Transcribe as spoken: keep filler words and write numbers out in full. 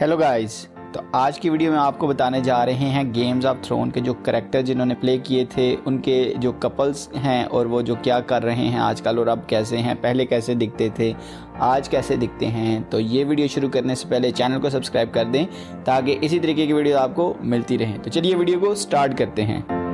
Hello guys, तो आज की वीडियो में आपको बताने जा रहे हैं गेम्स ऑफ थ्रोन के जो करैक्टर जिन्होंने प्ले किए थे, उनके जो कपल्स हैं और वो जो क्या कर रहे हैं आजकल और अब कैसे हैं, पहले कैसे दिखते थे, आज कैसे दिखते हैं। तो ये वीडियो शुरू करने से पहले चैनल को सब्सक्राइब कर दें ताकि इसी तरीके की वीडियो आपको मिलती रहे। तो चलिए वीडियो को स्टार्ट करते हैं।